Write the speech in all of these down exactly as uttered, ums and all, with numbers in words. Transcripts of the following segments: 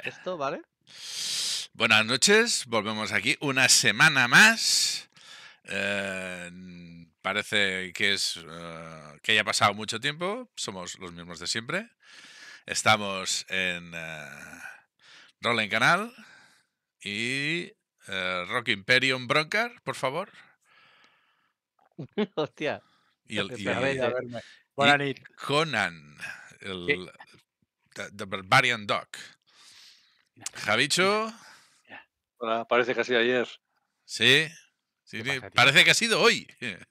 Vale. Esto, ¿vale? Buenas noches, volvemos aquí una semana más. Eh, parece que es uh, que haya pasado mucho tiempo. Somos los mismos de siempre. Estamos en uh, Rolling Canal y uh, Rock Imperium Bronkar, por favor. Hostia. Y, el, y, a ver, y, a verme. y Conan, el ¿Qué? The, the Barbarian Dog. Jabitxo. Hola, parece que ha sido ayer. Sí, sí, sí. Pasa, parece que ha sido hoy.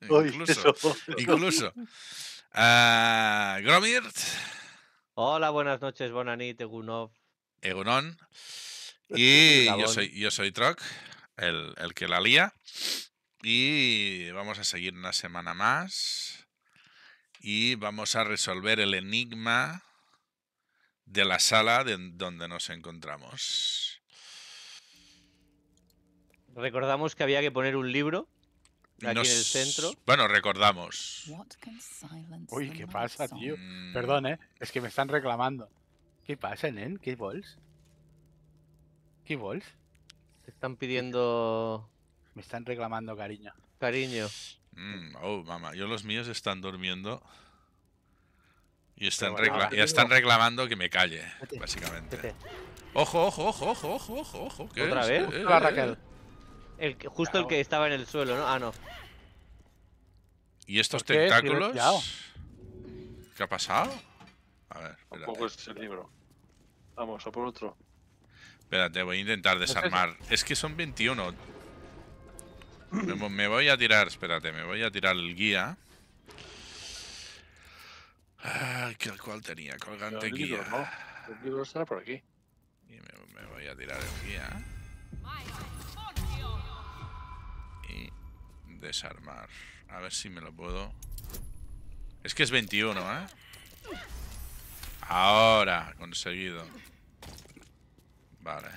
hoy incluso. Eso. incluso. Uh, Gromir. Hola, buenas noches, Bonanit, Egunov. Egunon. Y yo soy, yo soy Trok, el, el que la lía. Y vamos a seguir una semana más. Y vamos a resolver el enigma de la sala de donde nos encontramos. Recordamos que había que poner un libro aquí nos... en el centro. Bueno, recordamos. Uy, ¿qué pasa, tío? Mm. Perdón, ¿eh? Es que me están reclamando. ¿Qué pasa, nen? ¿Qué bols? ¿Qué bols? Te están pidiendo... Me están reclamando, cariño. Cariño. Mm, oh, mamá. Yo los míos están durmiendo... Y están, bueno, recla y están reclamando que me calle, vete, básicamente. Vete. Ojo, ojo, ojo, ojo, ojo, ojo, ojo. ¿Otra es? vez? Eh, Raquel. El que, justo claro. el que estaba en el suelo, ¿no? Ah, no. ¿Y estos tentáculos? ¿Qué, ¿Qué ha pasado? A ver, espérate. Tampoco es el libro. Vamos, a por otro. Espérate, voy a intentar desarmar. ¿Es, es que son veintiuno. me, me voy a tirar, espérate, me voy a tirar el guía. Ah, que el cual tenía colgante el libro, guía. ¿No? El libro estará por aquí. Y me, me voy a tirar el guía. Y desarmar. A ver si me lo puedo. Es que es veintiuno, ¿eh? Ahora, conseguido. Vale.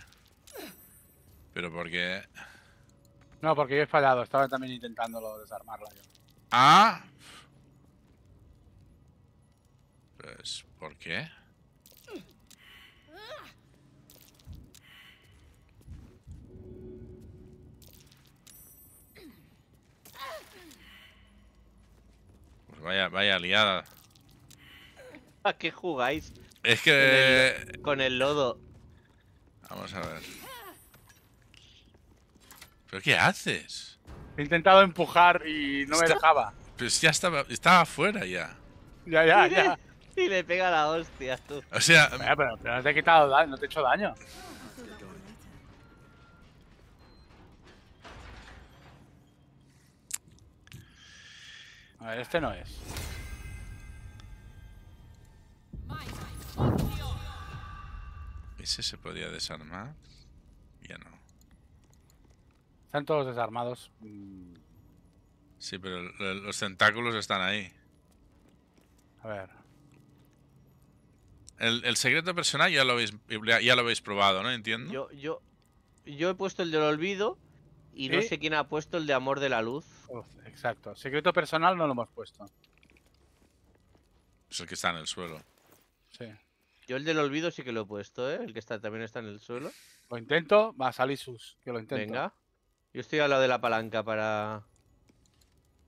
Pero ¿por qué? No, porque yo he fallado. Estaba también intentándolo desarmarlo yo. Ah. Pues, ¿por qué? Pues vaya, vaya liada. ¿A qué jugáis? Es que... Con el, con el lodo. Vamos a ver. ¿Pero qué haces? He intentado empujar y no Está... me dejaba. Pues ya estaba, estaba fuera ya. Ya, ya, ya. Y le pega la hostia, tú. O sea... Oye, pero, pero no te he quitado daño, no te he hecho daño. A ver, este no es. ¿Ese se podía desarmar? Ya no. Están todos desarmados. Sí, pero los tentáculos están ahí. A ver... El, el secreto personal ya lo habéis, ya lo habéis probado, ¿no? Entiendo. Yo, yo, yo he puesto el del olvido y ¿Sí? no sé quién ha puesto el de amor de la luz. Uf, exacto. Secreto personal no lo hemos puesto. Es el que está en el suelo. Sí. Yo el del olvido sí que lo he puesto, ¿eh? El que está, también está en el suelo. Lo intento, va a salir sus, que lo intento. Venga. Yo estoy al lado de la palanca para...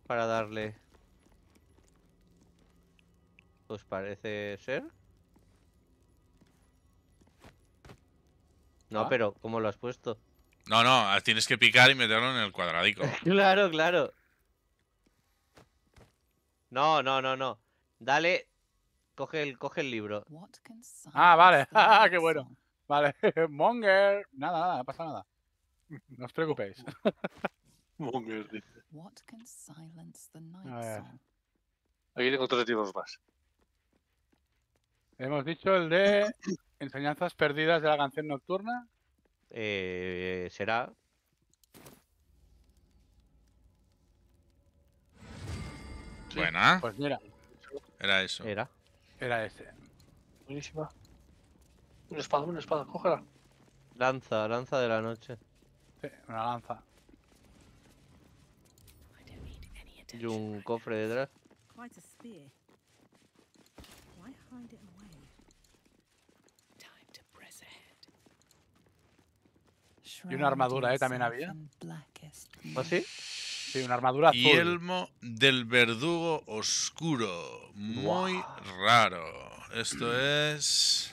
Para darle... ¿Os parece ser? No, pero ¿cómo lo has puesto? No, no, tienes que picar y meterlo en el cuadradico. Claro, claro. No, no, no, no. Dale, coge el, coge el libro. Ah, vale. Ah, qué bueno. Vale. Monger. Nada, nada, no pasa nada. No os preocupéis. Monger, dice. A ver. Aquí tengo tres tiros más. Hemos dicho el de enseñanzas perdidas de la canción nocturna. Eh, será. Sí. Buena. Pues mira. Era eso. Era. Era este. Buenísima. Una espada, una espada, cógela. Lanza, lanza de la noche. Sí, una lanza. Y un cofre detrás. Y una armadura, ¿eh? También había. ¿O sí? Sí, una armadura azul. Yelmo del verdugo oscuro. Muy wow. raro. Esto es...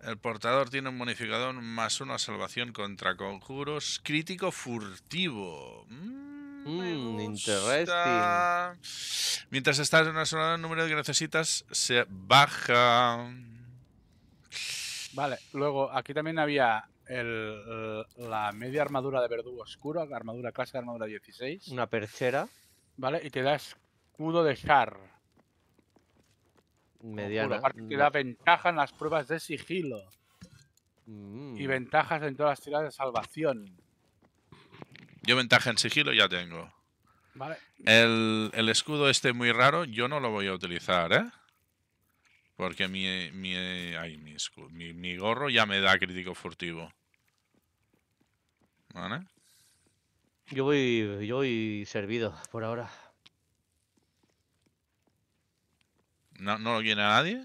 El portador tiene un bonificador más uno a salvación contra conjuros. Crítico furtivo. Mm, mm, interesante. Mientras estás en una zona, el número que necesitas se baja. Vale, luego aquí también había el, la media armadura de verdugo oscuro, armadura clase de armadura dieciséis. Una perchera. Vale, y te da escudo de Shar. Mediana. Aparte te da ventaja en las pruebas de sigilo. Mm. Y ventajas en todas las tiradas de salvación. Yo ventaja en sigilo ya tengo. Vale. El, el escudo este muy raro yo no lo voy a utilizar, ¿eh? Porque mi, mi, ay, mi, escudo, mi, mi gorro ya me da crítico furtivo. ¿Vale? Yo voy, yo voy servido por ahora. No, ¿No lo viene a nadie?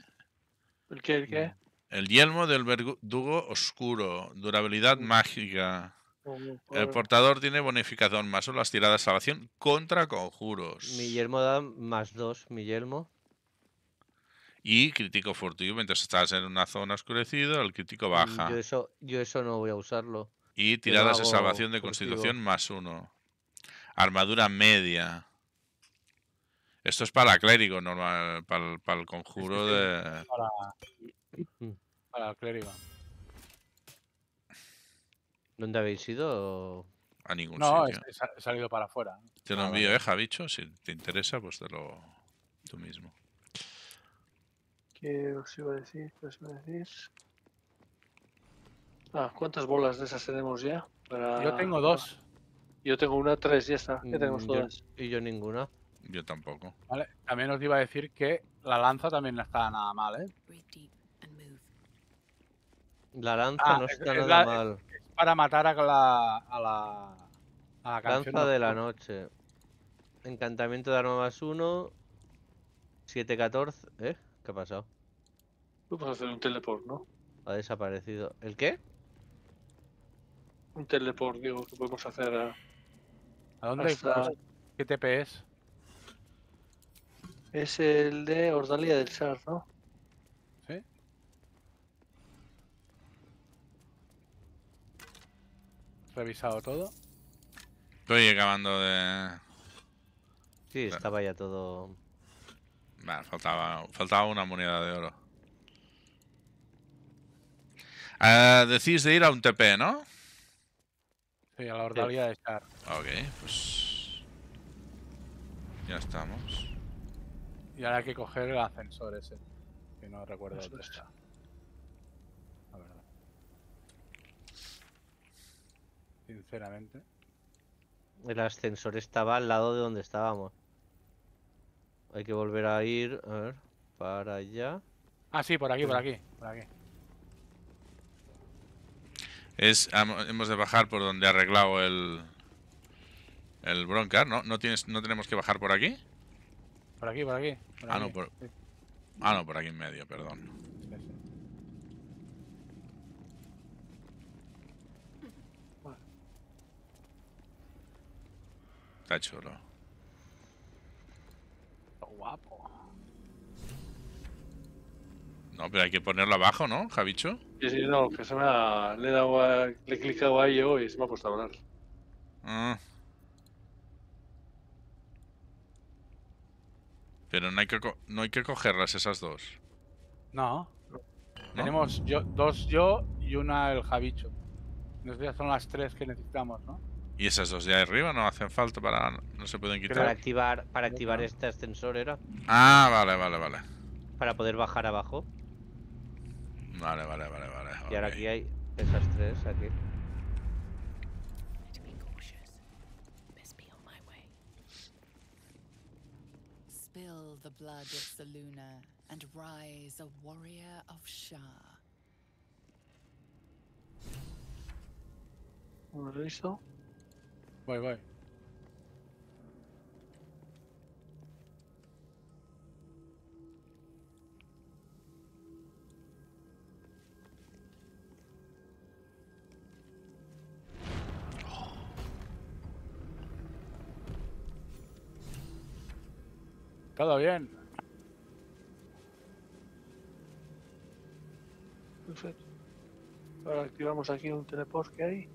¿El qué? ¿El qué? El yelmo del verdugo oscuro. Durabilidad sí. mágica. Oh, oh, el portador tiene bonificación más uno las tiradas de salvación contra conjuros. Mi yelmo da más dos, mi yelmo. Y crítico furtivo. Mientras estás en una zona oscurecida, el crítico baja. Yo eso, yo eso no voy a usarlo. Y tiradas de salvación de furtivo. Constitución más uno. Armadura media. Esto es para clérigo normal, para, para el conjuro de... Para, para el clérigo. ¿Dónde habéis ido? A ningún no, sitio. No, he, he salido para afuera. Te lo ah, envío, vale. eh, Jabitxo. Si te interesa, pues te lo... tú mismo. ¿Qué os iba a decir? ¿Qué os iba a decir? Ah, ¿cuántas bolas de esas tenemos ya? Para... Yo tengo dos. Yo tengo una, tres, ya está. Ya tenemos yo, todas. Y yo ninguna. Yo tampoco. Vale, también os iba a decir que la lanza también no está nada mal, ¿eh? La lanza ah, no está es, nada es la, mal. Es para matar a la... A la, a la canción lanza de la noche. Encantamiento de arma más uno. siete catorce. ¿Eh? ¿Qué ha pasado? Tú puedes hacer un teleport, ¿no? Ha desaparecido. ¿El qué? Un teleport, digo, que podemos hacer a... ¿A dónde hasta... ¿Qué T P es? Es el de Ordalia del Shar, ¿no? Sí. Revisado todo. Estoy acabando de... Sí, bueno. Estaba ya todo... Vale, faltaba, faltaba una moneda de oro. Uh, decís de ir a un T P, ¿no? Sí, a la Ordalia sí. de Shar. Ok, pues... Ya estamos. Y ahora hay que coger el ascensor ese, que no recuerdo dónde está. La verdad. Sinceramente. El ascensor estaba al lado de donde estábamos. Hay que volver a ir, a ver, para allá. Ah, sí, por aquí, por aquí, por aquí. Es, hemos de bajar por donde ha arreglado el, el Bronkar, ¿no? ¿No, tienes, ¿No tenemos que bajar por aquí? Por aquí, por aquí. Por ah, aquí. No, por... Sí. ah, no, por aquí en medio, perdón. Sí, sí. Está chulo. Está guapo. No, pero hay que ponerlo abajo, ¿no, Jabitxo? Sí, sí, no, que se me ha... Le he, dado a... Le he clicado ahí yo y se me ha puesto a hablar. Ah. Pero no hay que, no hay que cogerlas esas dos. No. ¿No? Tenemos yo, dos yo y una el Jabitxo. Ya son las tres que necesitamos, ¿no? ¿Y esas dos de ahí arriba no hacen falta para... no se pueden quitar? Para activar, para activar este ascensor era. Ah, vale, vale, vale. Para poder bajar abajo. Vale, vale, vale, vale. Y okay. ahora aquí hay esas tres aquí. The blood of Selûne and rise a warrior of Shar. ¿Listo? Voy, voy. Todo bien. Perfecto. Ahora activamos aquí un teleport que hay.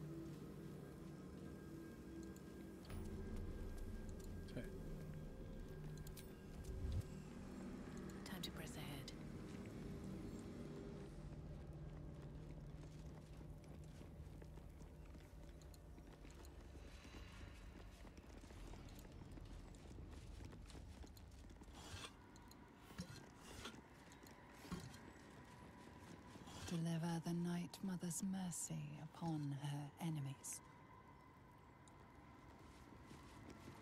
Deliver the Night Mother's mercy upon her enemies.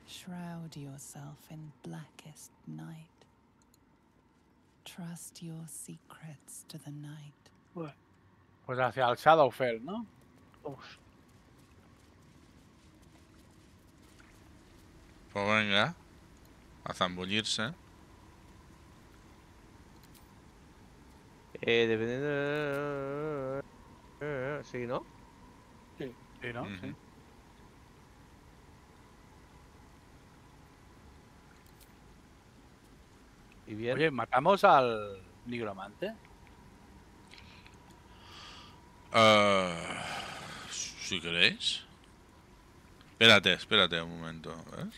Shroud yourself in blackest night. Trust your secrets to the night. Bueno, pues hacia el Shadowfell, ¿no? Uf. Pues venga, a zambullirse. Eh, dependiendo de... Eh, sí, ¿no? Sí, sí, ¿no? Mm-hmm. Sí. Y bien. Oye, ¿matamos al nigromante? Uh, si queréis. Espérate, espérate un momento. ¿Eh?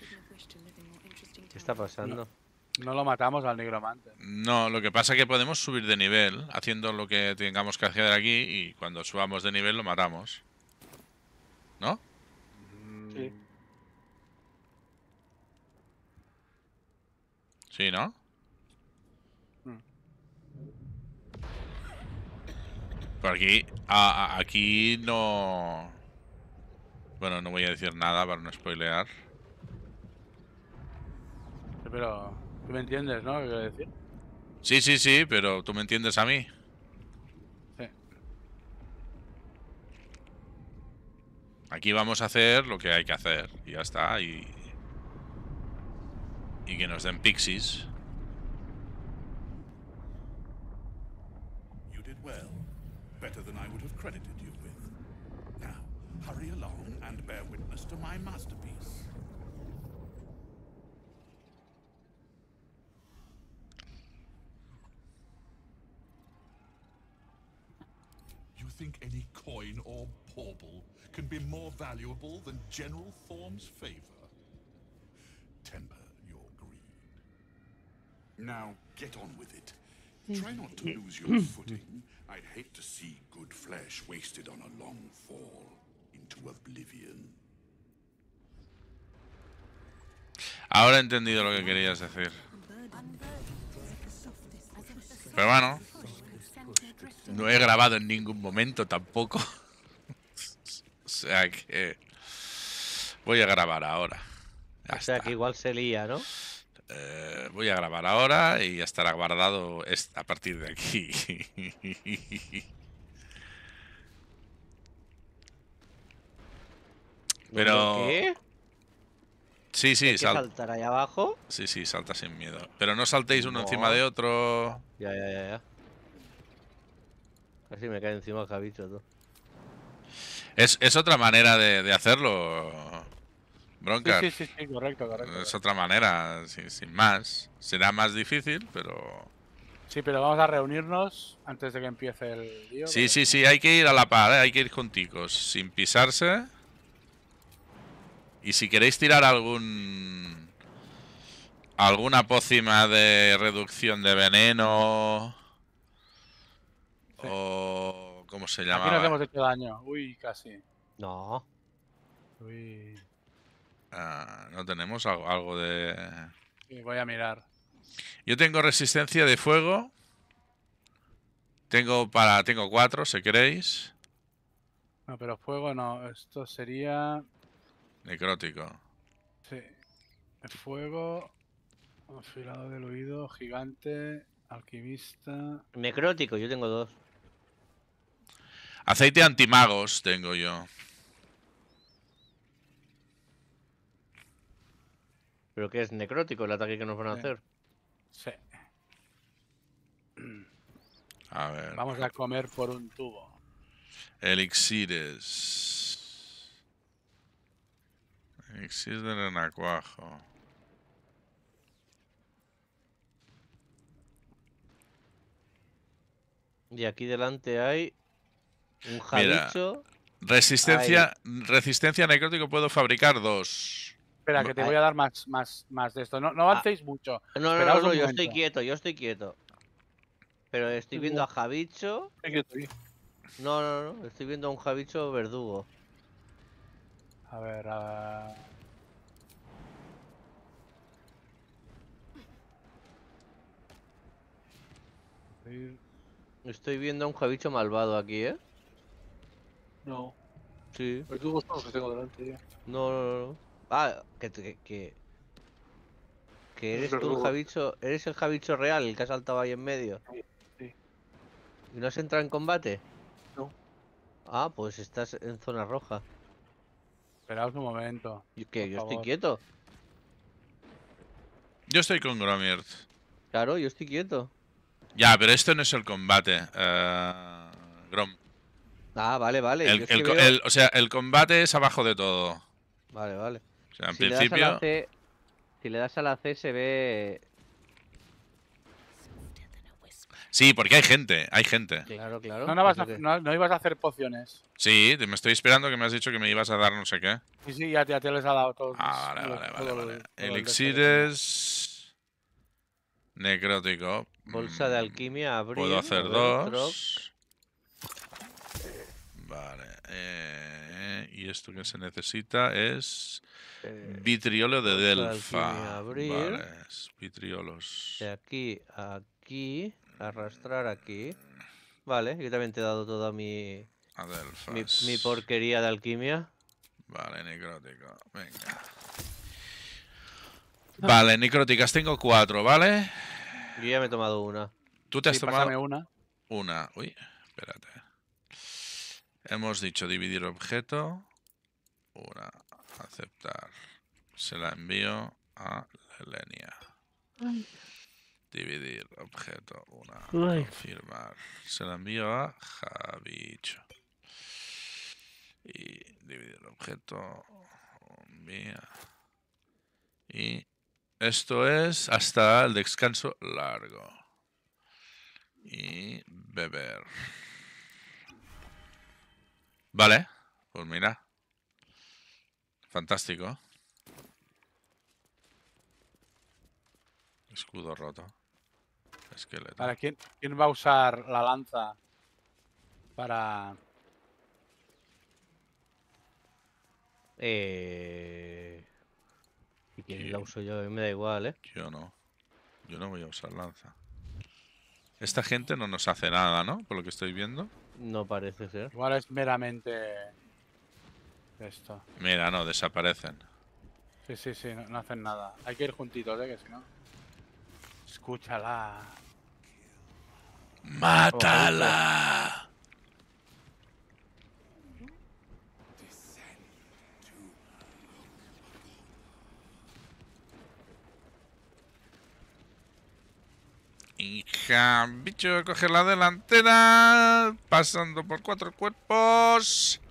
¿Qué está pasando? No. No lo matamos al nigromante. No, lo que pasa es que podemos subir de nivel haciendo lo que tengamos que hacer aquí y cuando subamos de nivel lo matamos. ¿No? Sí. Sí, ¿no? Mm. Por aquí... A, a, aquí no... Bueno, no voy a decir nada para no spoilear. Sí, pero... Tú me entiendes, ¿no? ¿Qué quiero decir? Sí, sí, sí, pero tú me entiendes a mí. Sí. Aquí vamos a hacer lo que hay que hacer. Y ya está. Y, y que nos den pixies. You did well. Better than I would have credited you with. Now, hurry along and bear witness to my masterpiece. Think any coin or bauble can be more valuable than General Thorm's favor? Temper your greed. Now get on with it. Try not to lose your footing. I'd hate to see good flesh wasted on a long fall into oblivion. Ahora he entendido lo que querías decir. Pero bueno. No he grabado en ningún momento tampoco. O sea que... Voy a grabar ahora. Ya o sea está. Que igual se lía, ¿no? Eh, voy a grabar ahora y ya estará guardado a partir de aquí. Pero... ¿Qué? Sí, sí. ¿Hay que sal... saltar ahí abajo? Sí, sí, salta sin miedo. Pero no saltéis uno no. encima de otro. Ya, ya, ya, ya. Casi me cae encima el Jabitxo, tú. Es, es otra manera de, de hacerlo, Bronkar. Sí, sí, sí, correcto, correcto. Es otra manera, sin, sin más. Será más difícil, pero... Sí, pero vamos a reunirnos antes de que empiece el lío. Sí, pero... sí, sí, hay que ir a la par, ¿eh? Hay que ir junticos, sin pisarse. Y si queréis tirar algún... alguna pócima de reducción de veneno... O... ¿Cómo se llama? Aquí nos hemos hecho daño. Uy, casi. No. Uy. Ah, no tenemos algo, algo de... Sí, voy a mirar. Yo tengo resistencia de fuego. Tengo para... Tengo cuatro, si queréis. No, pero fuego no. Esto sería... Necrótico. Sí. Fuego... Afilado del oído, gigante, alquimista... Necrótico, yo tengo dos. Aceite antimagos tengo yo. Pero que es necrótico el ataque que nos van a sí. hacer. Sí. A ver. Vamos a comer por un tubo. Elixires. Elixir de renacuajo. Y aquí delante hay un Jabitxo. Resistencia, resistencia necrótico puedo fabricar dos. Espera, que te voy a dar más, más, más de esto. No, no avancéis ah. mucho. No, no, no, no yo estoy quieto, yo estoy quieto. Pero estoy viendo a Jabitxo. No, no, no, estoy viendo a un Jabitxo verdugo. A ver, a ver... Estoy viendo a un Jabitxo malvado aquí, ¿eh? No. Sí. Pero tú no, que tengo delante ya. No, no, no. Ah, que... Que, que, que eres tú el Jabitxo... Eres el Jabitxo real, el que ha saltado ahí en medio. Sí, sí. ¿Y no has entrado en combate? No. Ah, pues estás en zona roja. Esperaos un momento. ¿Y qué? Yo favor. estoy quieto. Yo estoy con Gromir. Claro, yo estoy quieto. Ya, pero esto no es el combate, uh, Grom. Ah, vale, vale. El, el, veo... el, o sea, el combate es abajo de todo. Vale, vale. O sea, en si principio... Le das a la C, si le das a la C se ve... Sí, porque hay gente, hay gente. Claro, claro. No, no, vas a, no, no ibas a hacer pociones. Sí, me estoy esperando que me has dicho que me ibas a dar no sé qué. Sí, sí, ya, ya te les ha dado todo. Ah, vale, los, vale, vale, todo vale. El, Elixires... Necrótico. Bolsa de alquimia, abrir. Puedo hacer dos. Vale. Eh, y esto que se necesita es... Eh, vitriolo de Delfa. Alquimia, vale, vitriolos. De aquí a aquí... Arrastrar aquí. Vale, yo también te he dado toda mi, mi... Mi porquería de alquimia. Vale, necrótica. Venga. Vale, necróticas. Tengo cuatro, ¿vale? Yo ya me he tomado una. ¿Tú te has sí, tomado una? Una. Uy, espérate. Hemos dicho dividir objeto. Una. Aceptar. Se la envío a Lelenia. Ay. Dividir, objeto, una, confirmar. Se la envío a Jabitxo. Y dividir, objeto, envía. Y esto es hasta el descanso largo. Y beber. Vale, pues mira. Fantástico. Escudo roto. Esqueleto. Vale, ¿quién, ¿quién va a usar la lanza para...? Eh... ¿Y quién ¿Qué? la uso yo? A mí me da igual, ¿eh? Yo no. Yo no voy a usar lanza. Esta gente no nos hace nada, ¿no? Por lo que estoy viendo. No parece ser. Igual es meramente... Esto. Mira, no, desaparecen. Sí, sí, sí, no, no hacen nada. Hay que ir juntitos, ¿eh? Que si no... Escúchala. Mátala. Hija, bicho, coge la delantera. Pasando por cuatro cuerpos.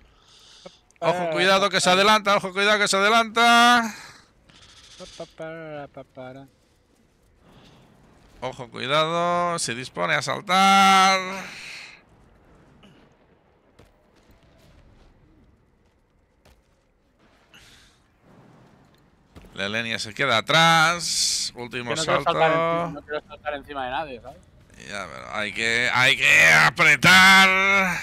Ojo, cuidado que se adelanta. Ojo, cuidado que se adelanta. Ojo, cuidado, se dispone a saltar. Lelenia se queda atrás. Último es que no salto. Quiero saltar, no quiero saltar encima de nadie, ¿sabes? Ya, pero hay que, hay que apretar.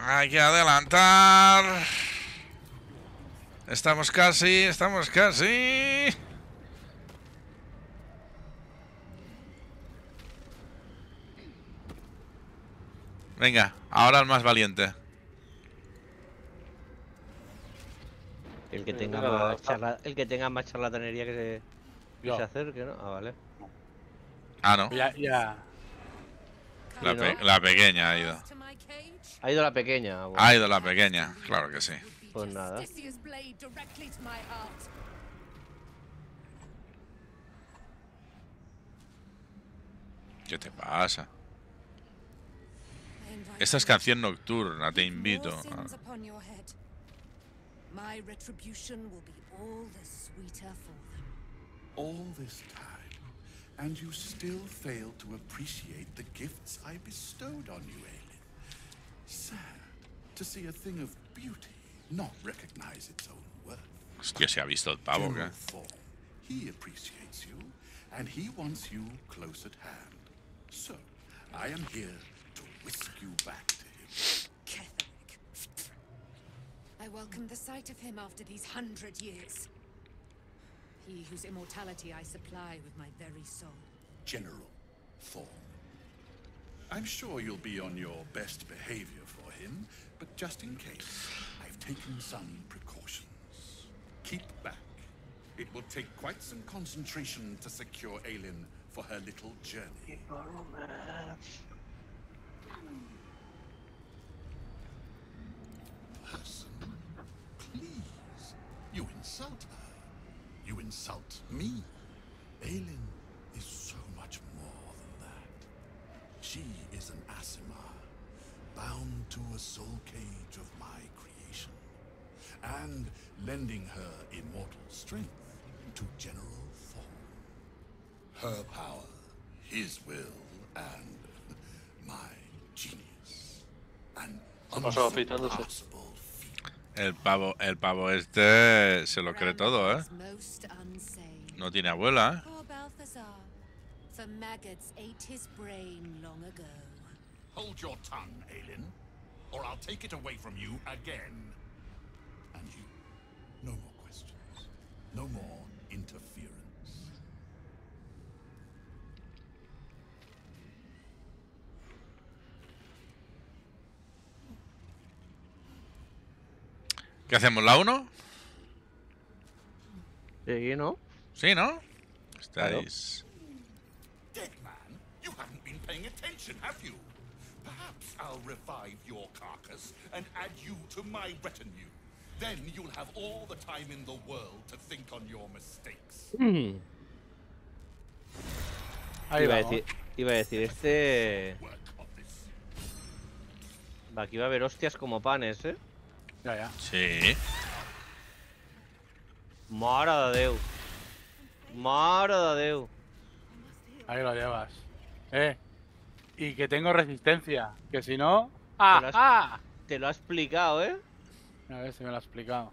Hay que adelantar. Estamos casi, estamos casi. Venga, ahora el más valiente. El que tenga más, charla, el que tenga más charlatanería que se, que se acerque, ¿no? Ah, vale. Ah, no. Ya, ya. La, ¿Sí, pe no? la pequeña ha ido. Ha ido la pequeña. Bueno. Ha ido la pequeña, claro que sí. Pues nada. ¿Qué te pasa? Esta es Canción Nocturna, te invito. Ah. And you still fail to appreciate the gifts I bestowed on you, Aylin. Sad to see a thing of beauty not recognize its own worth. Hostia, se ha visto el pavo, ¿eh? He appreciates you, and he wants you close at hand. So, I am here to whisk you back to him. Catholic. I welcome the sight of him after these hundred years. He whose immortality I supply with my very soul. General Thorm. I'm sure you'll be on your best behavior for him, but just in case, I've taken some precautions. Keep back. It will take quite some concentration to secure Aylin for her little journey. Person, please. You insult her. You insult me. Aylin is so much more than that. She is an Asimar, bound to a soul cage of my creation, and lending her immortal strength to General Thorm. Her power, his will, and my genius. An unsurpassable feat. El pavo, el pavo este se lo cree todo, ¿eh? No tiene abuela, ¿eh? Poor Baltazar. The maggots ate his brain long ago. Hold your tongue, Aylin, or I'll take it away from you again. And you. No more questions. No more interference. ¿Qué hacemos? ¿La uno? Sí, ¿no? Sí, ¿no? Estáis... Dead man, you haven't been paying attention, have you? Perhaps I'll revive your carcass and add you to my retinue. Then you'll have all the time in the world to think on your mistakes. Mm. Ah, iba a decir, iba a decir este. Va, aquí va a haber hostias como panes, ¿eh? Ya, ya. Sí. Mara de Déu. Mara de Déu. Ahí lo llevas. Eh. Y que tengo resistencia, que si no. ¡Ah! Te lo has, ah. Te lo ha explicado, ¿eh? A ver si me lo ha explicado.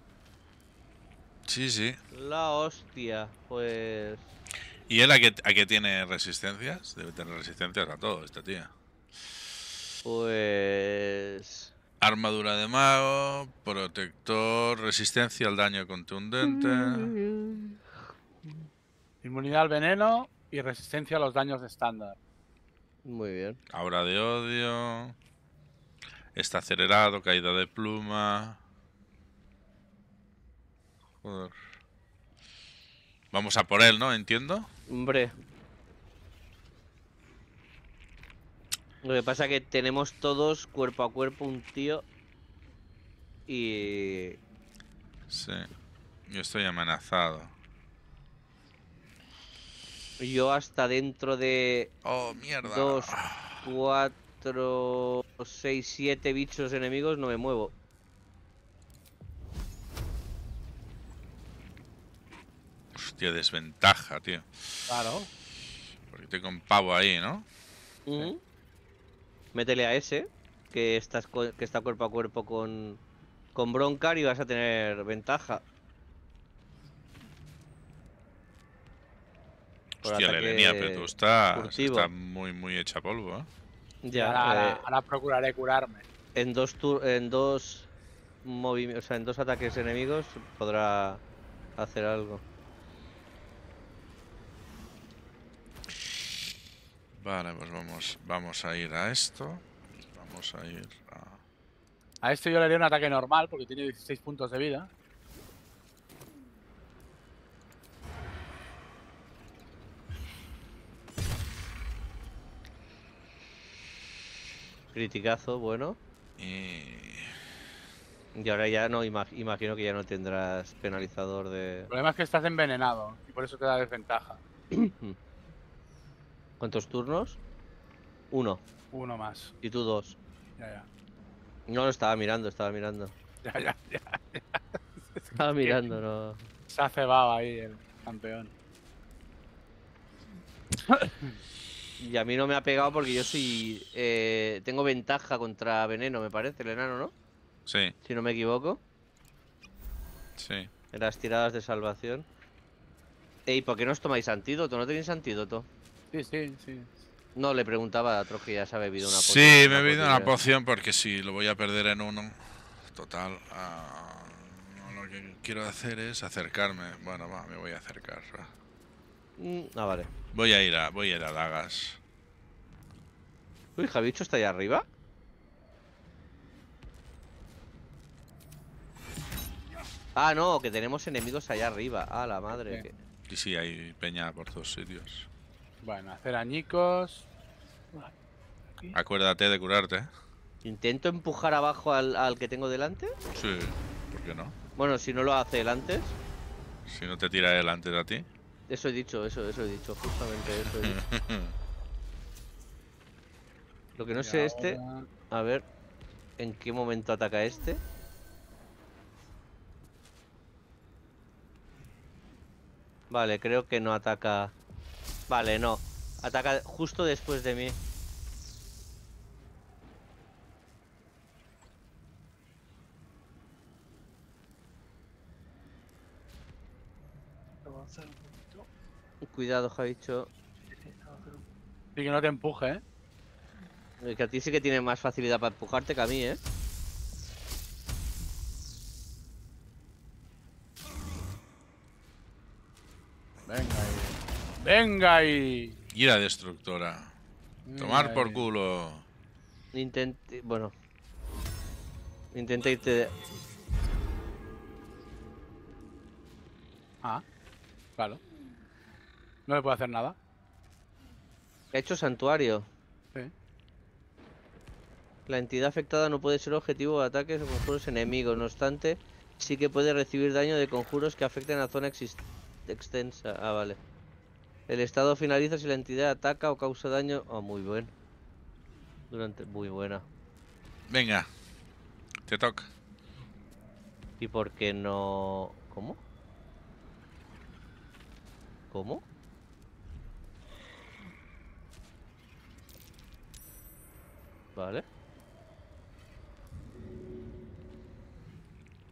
Sí, sí. La hostia, pues... ¿Y él a qué, a qué tiene resistencias? Debe tener resistencias a todo, esta tía. Pues... Armadura de mago, protector, resistencia al daño contundente... Inmunidad al veneno y resistencia a los daños estándar. Muy bien. Aura de odio... Está acelerado, caída de pluma... Joder. Vamos a por él, ¿no? Entiendo. Hombre. Lo que pasa es que tenemos todos cuerpo a cuerpo un tío. Y... Sí. Yo estoy amenazado. Yo hasta dentro de... Oh, mierda. Dos, cuatro, seis, siete bichos enemigos no me muevo. Hostia, desventaja, tío. Claro. Porque estoy con pavo ahí, ¿no? Uh-huh. Métele a ese, que, estás que está cuerpo a cuerpo con, con Bronkar y vas a tener ventaja. Por Hostia, Lelenia, pero tú estás, estás muy, muy hecha polvo, ¿eh? Ya, ahora, eh, ahora procuraré curarme. En dos, en dos movimientos, o sea, en dos ataques enemigos podrá hacer algo. Vale, pues vamos, vamos a ir a esto. Vamos a ir a... A esto yo le haría un ataque normal porque tiene dieciséis puntos de vida. Criticazo, bueno. Y... y ahora ya no, imag imagino que ya no tendrás penalizador de... El problema es que estás envenenado y por eso te da desventaja. ¿Cuántos turnos? Uno. Uno más. Y tú dos. Ya, ya. No, lo estaba mirando, estaba mirando. Ya, ya, ya. ya. Estaba mirando, no. Se ha cebado ahí el campeón. Y a mí no me ha pegado porque yo soy... Eh, tengo ventaja contra veneno, me parece, el enano, ¿no? Sí. Si no me equivoco. Sí. En las tiradas de salvación. Ey, ¿por qué no os tomáis antídoto? ¿No tenéis antídoto? Sí, sí, sí. No, le preguntaba a Trok que ya se ha bebido una poción. Sí, me he bebido una poción porque sí, lo voy a perder en uno. Total. Uh, lo que quiero hacer es acercarme. Bueno, va, me voy a acercar. Va. Ah, vale. Voy a ir a, voy a ir a Dagas. Uy, Jabitxo está allá arriba. Ah, no, que tenemos enemigos allá arriba. Ah, la madre. Sí, que... sí, hay peña por todos sitios. Bueno, hacer añicos. Aquí. Acuérdate de curarte, ¿eh? ¿Intento empujar abajo al, al que tengo delante? Sí, ¿por qué no? Bueno, si no lo hace él antes. Si no te tira él antes a ti. Eso he dicho, eso, eso he dicho, justamente eso he dicho. Lo que no sé este... A ver... ¿En qué momento ataca este? Vale, creo que no ataca... Vale, no. Ataca justo después de mí. Cuidado, Jabitxo. Y que no te empuje, ¿eh? Es que a ti sí que tiene más facilidad para empujarte que a mí, ¿eh? Venga ahí. Venga ahí. Ira destructora. Venga, tomar ahí por culo. Intenté... Bueno. Intenté irte de... Ah, claro. No le puedo hacer nada. He hecho santuario. Sí. La entidad afectada no puede ser objetivo de ataques o conjuros enemigos. No obstante, sí que puede recibir daño de conjuros que afecten a zona extensa. Ah, vale. El estado finaliza si la entidad ataca o causa daño. Oh, muy bueno. Durante... Muy buena. Venga. Te toca. ¿Y por qué no...? ¿Cómo? ¿Cómo? Vale.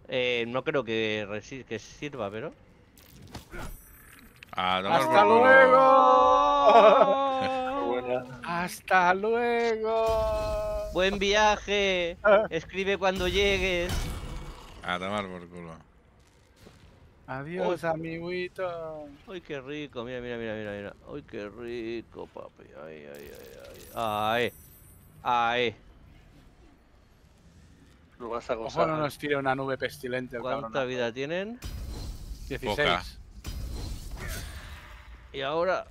Eh, no creo que, que sirva, pero... Ah, no. ¡Hasta luego! ¡Hasta luego! ¡Buen viaje! Escribe cuando llegues. A tomar por culo. Adiós, uy, amiguito. Uy, qué rico. Mira, mira, mira, mira, mira. Uy, qué rico, papi. Ay, ay, ay, ay. Ay. Ahí. Lo vas a gozar. Ojo, no nos tira una nube pestilente. ¿Cuánta cabrón, vida no tienen? dieciséis. Poca. Y ahora...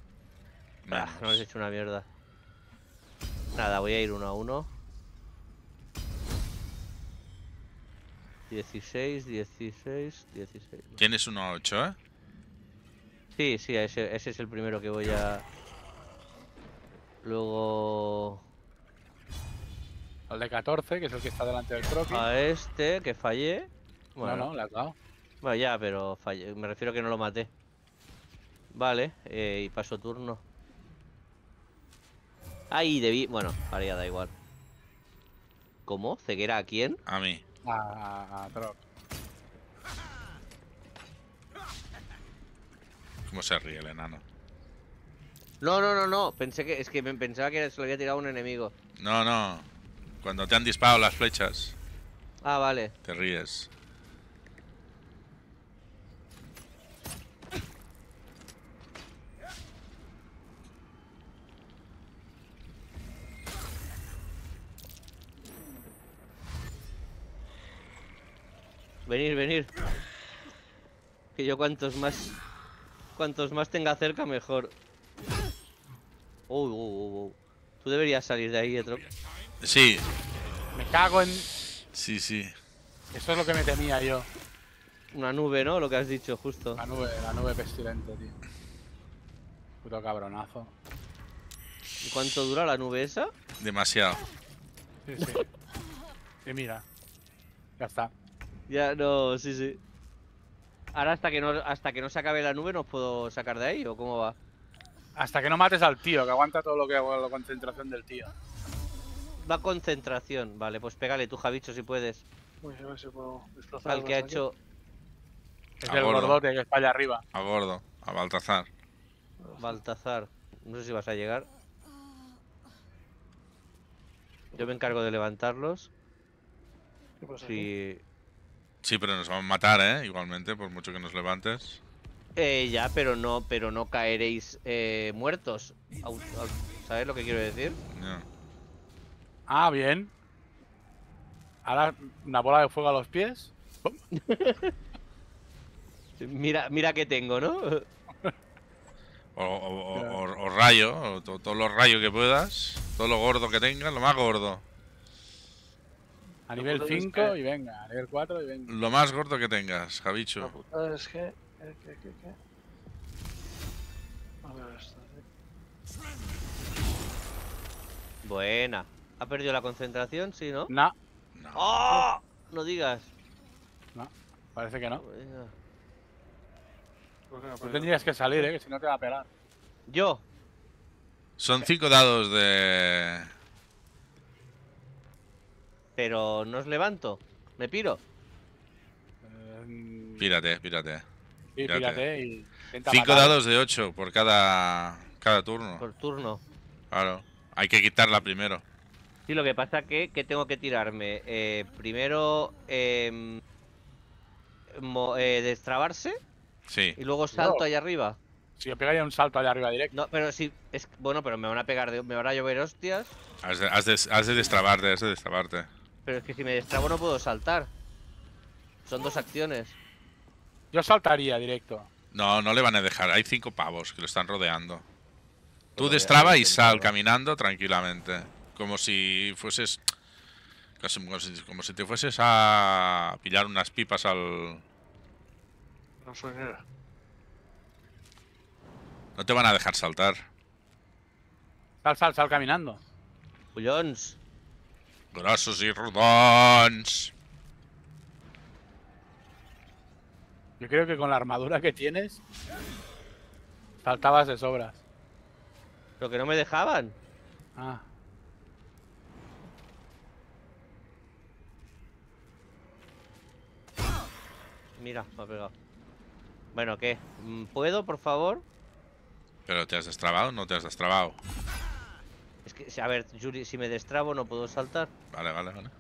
Ah, no les he hecho una mierda. Nada, voy a ir uno a uno. dieciséis, dieciséis, dieciséis. Tienes uno a ocho, ¿eh? Sí, sí, ese, ese es el primero que voy a... Luego... Al de catorce, que es el que está delante del Trok. A este, que fallé. Bueno, no, no, le has dado. Bueno, ya, pero fallé. Me refiero a que no lo maté. Vale, eh, y paso turno. Ahí debí... Bueno, ahora ya da igual. ¿Cómo? ¿Ceguera a quién? A mí. A Trok. ¿Cómo se ríe el enano? No, no, no, no. Pensé que... Es que pensaba que se lo había tirado a un enemigo. No, no. Cuando te han disparado las flechas. Ah, vale. Te ríes. Venir, venir. Que yo cuantos más... Cuantos más tenga cerca, mejor. Oh, oh, oh, oh. Tú deberías salir de ahí, ¿eh, Trok? Sí. Me cago en... Sí, sí. Eso es lo que me temía yo. Una nube, ¿no? Lo que has dicho, justo. La nube, la nube pestilente, tío. Puto cabronazo. ¿Y cuánto dura la nube esa? Demasiado. Sí, sí. Y mira. Ya está. Ya, no, sí, sí. Ahora hasta que no, hasta que no se acabe la nube, ¿nos puedo sacar de ahí o cómo va? Hasta que no mates al tío, que aguanta todo lo que hago la concentración del tío. Va concentración, vale, pues pégale tú, Jabitxo, si puedes. Uy, a ver si puedo desplazar. Al que ha hecho... Es el gordote que es para allá arriba. A bordo, a Baltazar. Baltazar, no sé si vas a llegar. Yo me encargo de levantarlos. ¿Qué pasa sí. Aquí? Sí, pero nos van a matar, ¿eh? Igualmente, por mucho que nos levantes. Eh, ya, pero no, pero no caeréis eh, muertos. ¿Sabes lo que quiero decir? Yeah. Ah, bien. Ahora una bola de fuego a los pies. Mira, mira que tengo, ¿no? O, o, o, o, o rayo, o to, todos los rayos que puedas, todo lo gordo que tengas, lo más gordo. A nivel cinco y venga, a nivel cuatro y venga. Lo más gordo que tengas, Jabitxo. Es que, que, que, que. A ver esto, ¿sí? Buena. ¿Ha perdido la concentración? Sí, ¿no? No. No. ¡Oh! No digas. No, parece que no. Buena. Tú tendrías que salir, eh, que si no te va a pegar. Yo. Son cinco dados de... Pero no os levanto. Me piro. Eh... Pírate, pírate. Sí, pírate. pírate y cinco matar. Dados de ocho por cada, cada turno. Por turno. Claro. Hay que quitarla primero. Sí, lo que pasa que, que tengo que tirarme. Eh, primero... Eh, mo, eh, destrabarse. Sí. Y luego salto no. allá arriba. Si yo pegaría un salto allá arriba directo. No, pero si es bueno, pero me van a pegar, de, me van a llover hostias. Has de, has de, has de destrabarte, has de destrabarte. Pero es que si me destrabo no puedo saltar. Son dos acciones. Yo saltaría directo. No, no le van a dejar. Hay cinco pavos que lo están rodeando. Tú destraba y sal caminando tranquilamente, como si fueses, como si te fueses a pillar unas pipas al. No soy nada. No te van a dejar saltar. Sal, sal, sal caminando. Bullons. Grosos y rodons. Yo creo que con la armadura que tienes, saltabas de sobras. Pero que no me dejaban. Ah. Mira, me ha pegado. Bueno, ¿qué? ¿Puedo, por favor? ¿Pero te has destrabado o no te has destrabado? Es que, a ver, Yuri, si me destrabo no puedo saltar. Vale, vale, vale.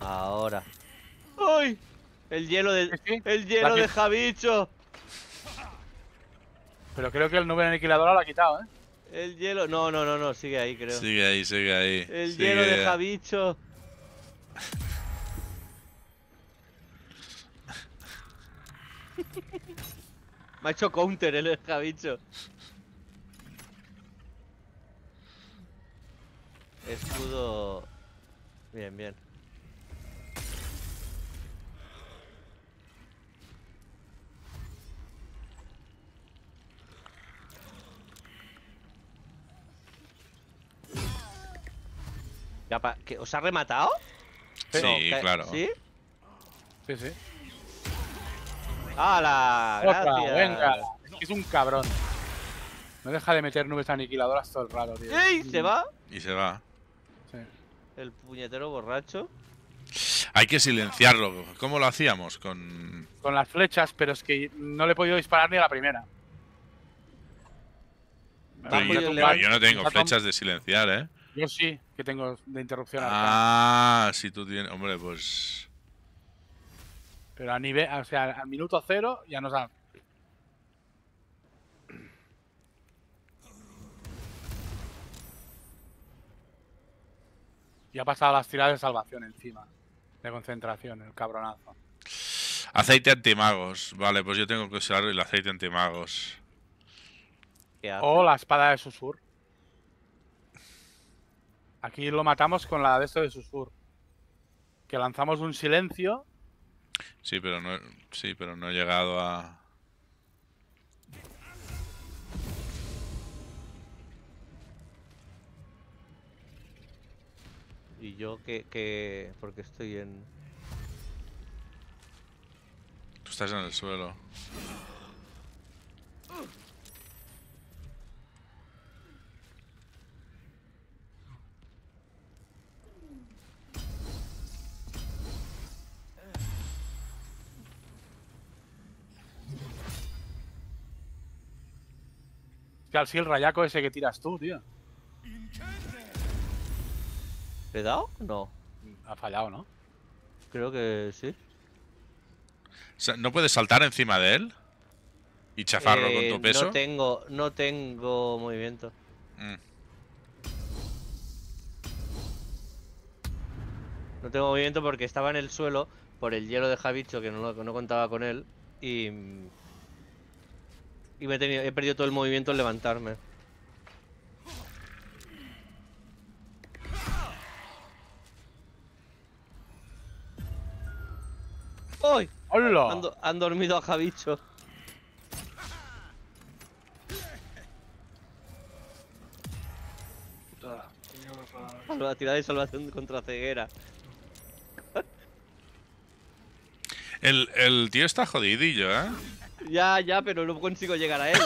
Ahora. ¡Ay! El hielo de, ¿sí? el hielo de Jabitxo. Pero creo que el nube aniquiladora lo ha quitado, ¿eh? El hielo... No, no, no, no, sigue ahí, creo. Sigue ahí, sigue ahí. El sigue. hielo de Jabitxo. Me ha hecho counter el Jabitxo. Escudo... Bien, bien. Ya pa... ¿Qué? ¿Os ha rematado? Sí, no, claro. ¿Sí? Sí, sí. ¡Hala! ¡Gracias! ¡Venga! Es un cabrón. No deja de meter nubes aniquiladoras todo el rato, tío. ¡Ey! ¿Se va? Y se va. Sí. El puñetero borracho. Hay que silenciarlo. ¿Cómo lo hacíamos? Con... Con las flechas, pero es que no le he podido disparar ni a la primera. Yo, yo no tengo flechas de silenciar, ¿eh? Yo sí, que tengo de interrupción. Ah, si tú tienes... Hombre, pues... Pero a nivel, o sea, al minuto cero ya nos ha... Ya ha pasado las tiradas de salvación encima. De concentración, el cabronazo. Aceite antimagos. Vale, pues yo tengo que usar el aceite antimagos. O la espada de Susur. Aquí lo matamos con la de esto de Susur. Que lanzamos un silencio... Sí, pero no, sí, pero no he llegado a... Y yo que, que... porque estoy en... Tú estás en el suelo. Que al sí el rayaco ese que tiras tú, tío. ¿Le he dado? No. Ha fallado, ¿no? Creo que sí. O sea, ¿no puedes saltar encima de él? ¿Y chafarlo eh, con tu peso? No tengo, no tengo movimiento. Mm. No tengo movimiento porque estaba en el suelo por el hielo de Jabitxo, que no, no contaba con él. Y, y me he, tenido, he perdido todo el movimiento al levantarme. ¡Uy! ¡Hola! Han, han dormido a Jabitxo. La tirada de salvación contra ceguera. El, el tío está jodidillo, ¿eh? Ya, ya, pero no consigo llegar a él.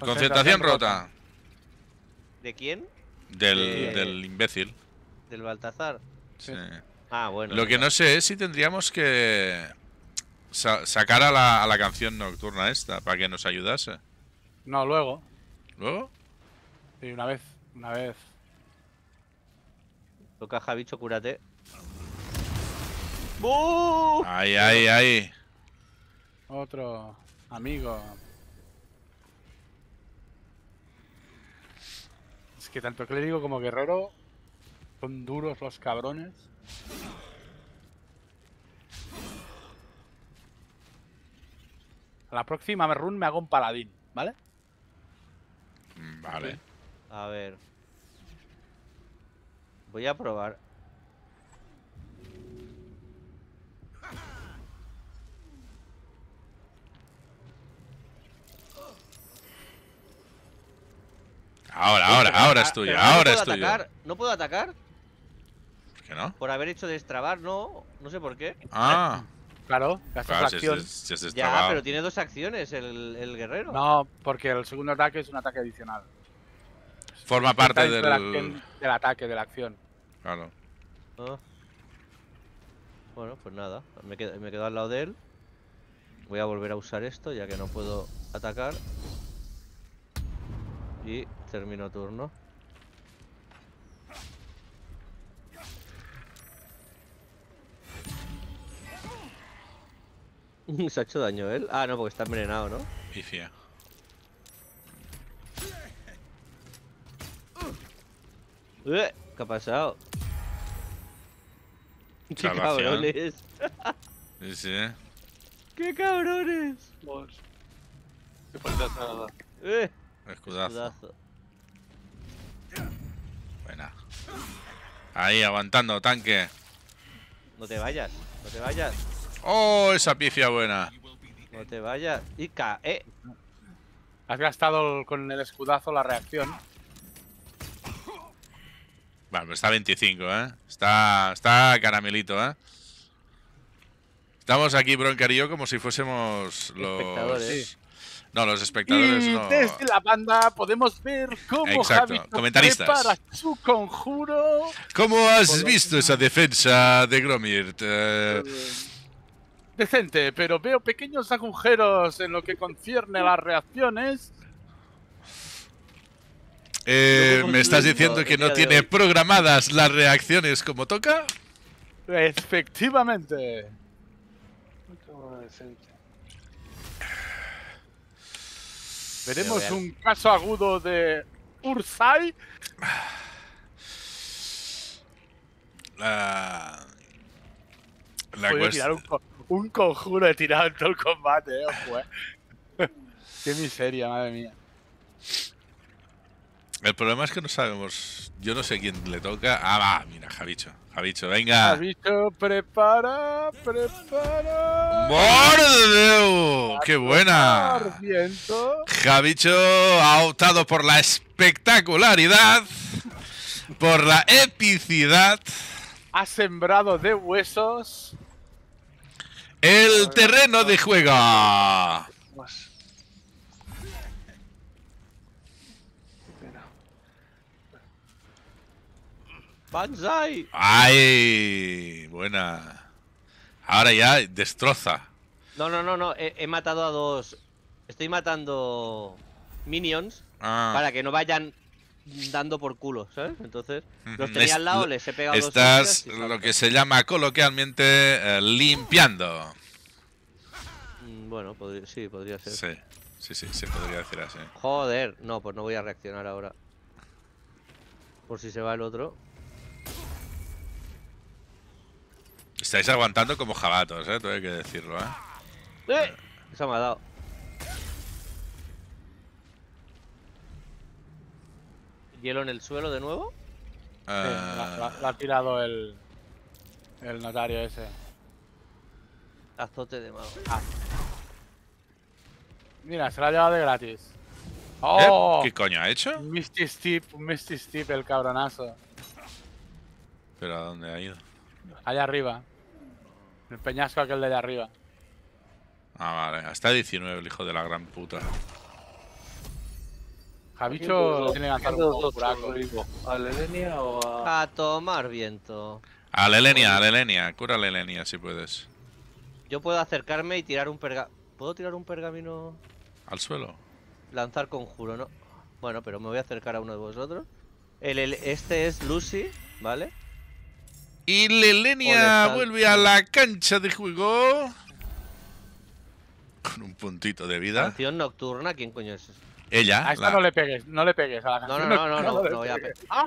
Concentración rota. ¿De quién? Del, eh, del imbécil. ¿Del Baltazar? Sí. Ah, bueno. Lo que no sé es si tendríamos que sa sacar a la, a la canción nocturna esta para que nos ayudase. No, luego. ¿Luego? Sí, una vez. Una vez. Toca, Jabitxo, cúrate. ¡Buu! ¡Ay, ay, ay! Otro amigo. Es que tanto clérigo como guerrero son duros los cabrones. A la próxima run me hago un paladín, ¿vale? Vale. A ver. Voy a probar. Ahora, ahora, ahora es tuyo, ahora es tuyo. ¿No puedo atacar? ¿Por qué no? Por haber hecho destrabar, no, no sé por qué. Ah. Claro, gastas claro, acción. Si es, si es ya, pero tiene dos acciones el, el guerrero. No, porque el segundo ataque es un ataque adicional. Forma parte del... De la acción, del ataque, de la acción. Claro. Ah. Bueno, pues nada. Me quedo, me quedo al lado de él. Voy a volver a usar esto, ya que no puedo atacar. Y termino turno. ¿Se ha hecho daño él? Ah, no, porque está envenenado, ¿no? Pifia. ¿Qué ha pasado? ¡Qué cabrones! Sí, sí. ¡Qué cabrones! ¡Qué falta nada! ¡Eh! Escudazo. Escudazo. Buena. Ahí, aguantando, tanque. No te vayas, no te vayas. ¡Oh, esa pifia buena! No te vayas. ¡Y cae! Eh. Has gastado el, con el escudazo la reacción. Vale, pero está veinticinco, ¿eh? Está, está caramelito, ¿eh? Estamos aquí, Bronkar y yo, como si fuésemos los... espectadores. Sí. No, los espectadores y no... desde la banda podemos ver cómo Jabitxo prepara su conjuro... ¿Cómo has Colombia. visto esa defensa de Gromir? Eh... Decente, pero veo pequeños agujeros en lo que concierne a las reacciones... Eh, ¿Me estás diciendo que no tiene programadas las reacciones como toca? Efectivamente. Veremos un caso agudo de Ursai. La... La Voy a tirar un, co un conjuro de tirado en todo el combate, eh, pues. Qué miseria, madre mía. El problema es que no sabemos. Yo no sé quién le toca. Ah, va, mira, Jabitxo. Jabitxo, venga. Jabitxo, prepara, prepara. ¡Mordeu! ¡Qué buena! Jabitxo ha optado por la espectacularidad, por la epicidad. Ha sembrado de huesos el terreno de juego. Banzai. ¡Ay! Buena. Ahora ya destroza. No, no, no, no. He, he matado a dos. Estoy matando minions ah. para que no vayan dando por culo, ¿sabes? Entonces, los tenía les, al lado, les he pegado dos. Estás lo claro. que se llama coloquialmente eh, limpiando. Bueno, podría, sí, podría ser. Sí, sí, sí, se podría decir así. Joder, no, pues no voy a reaccionar ahora. Por si se va el otro. Estáis aguantando como jabatos, eh, tengo que decirlo, eh. ¡Eh! Eso me ha dado. ¿Hielo en el suelo de nuevo? Uh... Sí, lo ha tirado el, el notario ese. Azote de mago. Ah. Mira, se lo ha llevado de gratis. ¡Oh! ¿Qué coño ha hecho? Un Misty Step, un Misty Step el cabronazo. ¿Pero a dónde ha ido? Allá arriba. El peñasco aquel de allá arriba. Ah, vale. Hasta diecinueve el hijo de la gran puta. Jabitxo tiene que lanzar un buraco. ¿A Lelenia o a...? A tomar viento. A Lelenia, a Lelenia. Cura a Lelenia si puedes. Yo puedo acercarme y tirar un pergamino. ¿Puedo tirar un pergamino...? ¿Al suelo? Lanzar conjuro, ¿no? Bueno, pero me voy a acercar a uno de vosotros. El, el, este es Lucy, ¿vale? Y Lelenia vuelve a la cancha de juego. Con un puntito de vida. Canción Nocturna, ¿quién coño es? Ella. A esta la... no le pegues, no le pegues a la canción. No, no, no, no, no, no, no voy a pegar. ¡Ah!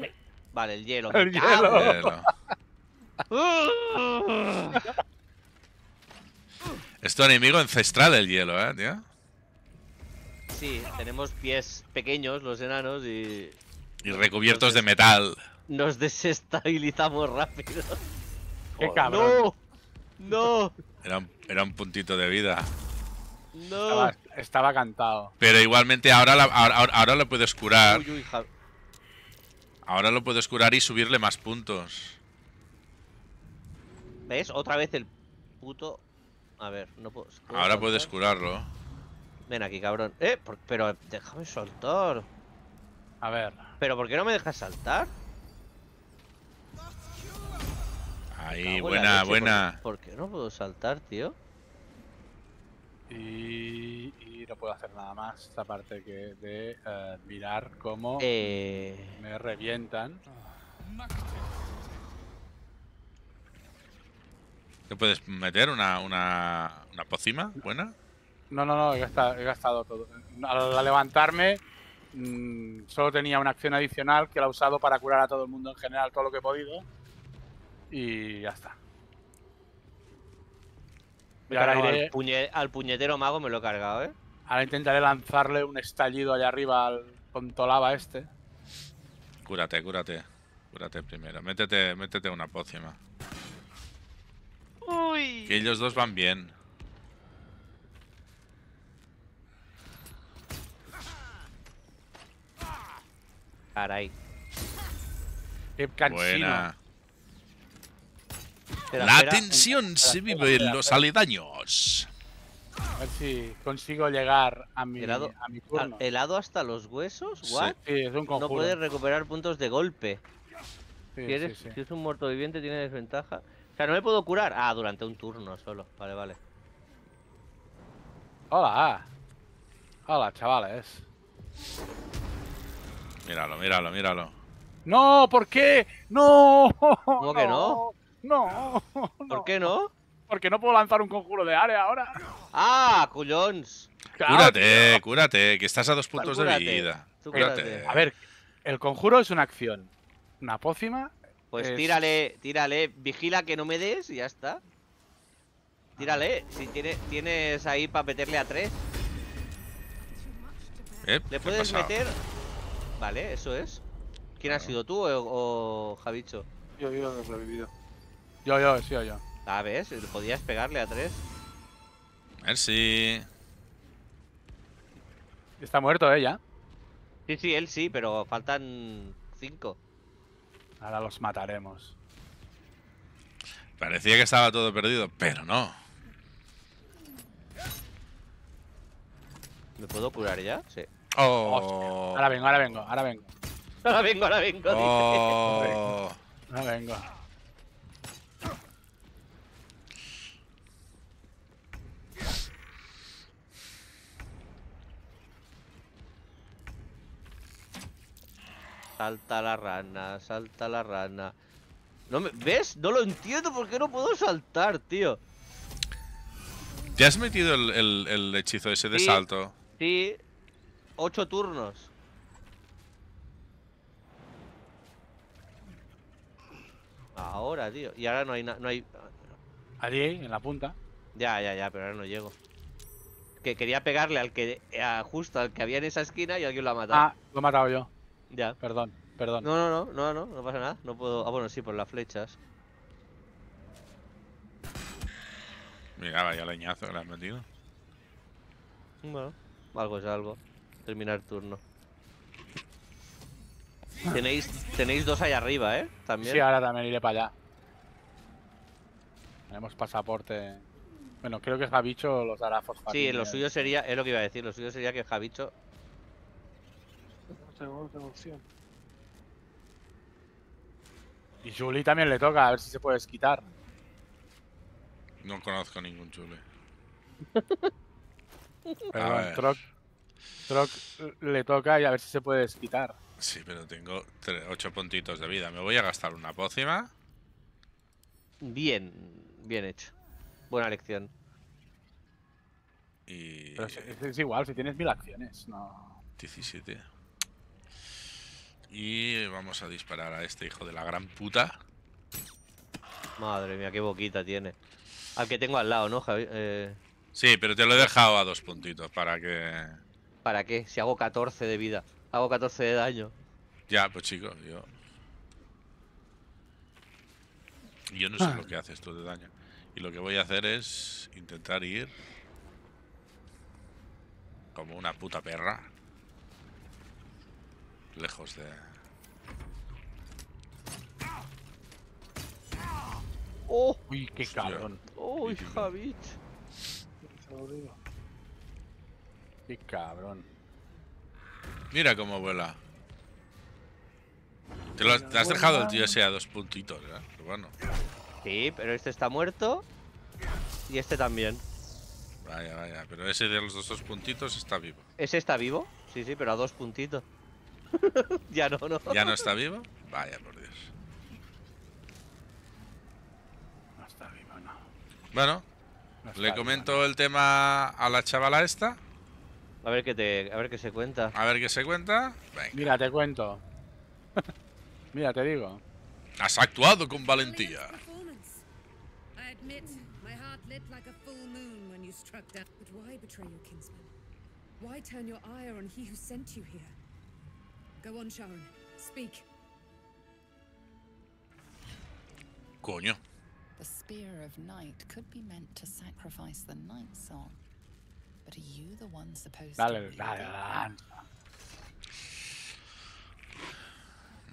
Vale, el hielo. El hielo. El hielo. Es tu enemigo ancestral el hielo, eh, tío. Sí, tenemos pies pequeños los enanos y... Y recubiertos de metal. Nos desestabilizamos rápido. ¡Qué cabrón! ¡No! ¡No! Era un, era un puntito de vida. ¡No! Estaba, estaba cantado. Pero igualmente ahora, la, ahora, ahora lo puedes curar. Uy, uy, ja. Ahora lo puedes curar y subirle más puntos. ¿Ves? Otra vez el puto... A ver, no puedo... ¿puedo ahora soltar? Puedes curarlo. Ven aquí, cabrón. Eh, por, pero déjame soltar. A ver. ¿Pero por qué no me dejas saltar? Ahí, buena, leche, buena. ¿Por qué no puedo saltar, tío? Y, y no puedo hacer nada más, aparte que de uh, mirar cómo eh... me revientan. ¿Te puedes meter una, una, una pócima buena? No, no, no, he gastado, he gastado todo. Al levantarme, mmm, solo tenía una acción adicional que la he usado para curar a todo el mundo en general, todo lo que he podido. Y ya está. Y ahora cargado, iré... al, puñe... al puñetero mago me lo he cargado, ¿eh? Ahora intentaré lanzarle un estallido allá arriba al Contolava este. Cúrate, cúrate. Cúrate primero. Métete, métete una pócima. Uy. Que ellos dos van bien. Caray. Qué cansino. Espera, la espera, tensión espera, se vive espera, espera, en los espera. Aledaños. A ver si consigo llegar a mi, helado, a mi turno. ¿Helado hasta los huesos? ¿What? Sí, es un conjuro. No puedes recuperar puntos de golpe. Sí, si, eres, sí, sí. si es un muerto viviente tiene desventaja. O sea, no me puedo curar. Ah, durante un turno solo. Vale, vale. Hola. Hola, chavales. Míralo, míralo, míralo. No, ¿por qué? No. ¿Cómo que no? No, no. ¿Por qué no? Porque no puedo lanzar un conjuro de área ahora. ¡Ah, cullons! Cúrate, cúrate, que estás a dos puntos cúrate, de vida. Cúrate. Cúrate. A ver, el conjuro es una acción. Una pócima. Pues es... tírale, tírale. Vigila que no me des y ya está. Tírale. Si tiene, tienes ahí para meterle a tres. Eh, ¿Le puedes meter? Vale, eso es. ¿Quién bueno. ha sido tú o, o Jabitxo? Yo, yo no lo he vivido. Yo, yo, sí, yo, yo. Ah, ¿ves? Podías pegarle a tres. Merci. Está muerto, ¿eh? Ya. Sí, sí, él sí, pero faltan cinco. Ahora los mataremos. Parecía que estaba todo perdido, pero no. ¿Me puedo curar ya? Sí. Oh. Ahora vengo, ahora vengo, ahora vengo. Ahora vengo, ahora vengo. Oh. Ahora vengo. Salta la rana, salta la rana. No me... ¿Ves? No lo entiendo porque no puedo saltar, tío. ¿Te has metido el, el, el hechizo ese de sí, salto? Sí, ocho turnos. Ahora, tío. Y ahora no hay nada, no hay... Allí, en la punta. Ya, ya, ya, pero ahora no llego. Que quería pegarle al que... A, justo al que había en esa esquina y alguien lo ha matado. Ah, lo he matado yo. Ya. Perdón, perdón. No, no, no, no, no, no pasa nada. No puedo... Ah, bueno, sí, por las flechas. Mira, vaya leñazo que le has metido. Bueno, algo es algo. Terminar turno. Tenéis, tenéis dos ahí arriba, ¿eh? También. Sí, ahora también iré para allá. Tenemos pasaporte. Bueno, creo que Jabitxo los hará fosfatos. Sí, lo suyo sería, es lo que iba a decir, lo suyo sería que Jabitxo... Y Juli también le toca, a ver si se puede quitar. No conozco ningún Juli. Perdón, Trok, Trok le toca y a ver si se puede quitar. Sí, pero tengo ocho puntitos de vida. Me voy a gastar una pócima. Bien, bien hecho. Buena elección. Y... Pero es, es, es igual, si tienes mil acciones, no... diecisiete. Y vamos a disparar a este hijo de la gran puta. Madre mía, qué boquita tiene. Al que tengo al lado, ¿no, Javi? Eh... Sí, pero te lo he dejado a dos puntitos para que... ¿Para qué? Si hago catorce de vida. Hago catorce de daño. Ya, pues chicos, yo... Yo no sé ah. lo que haces tú de daño. Y lo que voy a hacer es intentar ir como una puta perra. Lejos de... ¡Oh! ¡Uy, qué cabrón! ¡Uy, Javich! ¡Qué cabrón! Mira cómo vuela. Te, lo has, te has dejado el tío ese a dos puntitos, ¿eh? Pero bueno. Sí, pero este está muerto. Y este también. Vaya, vaya. Pero ese de los dos, dos puntitos está vivo. ¿Ese está vivo? Sí, sí, pero a dos puntitos. Ya no, no. ¿Ya no está vivo? Vaya, por Dios. No está vivo, no. Bueno, no le comento vivo, no. el tema a la chavala esta. A ver qué te, a ver qué se cuenta. A ver qué se cuenta. Venga. Mira, te cuento. Mira, te digo. Has actuado con valentía. Coño. The spear of night could be meant to sacrifice the night song. But are you the one supposed to dale, dale, dale.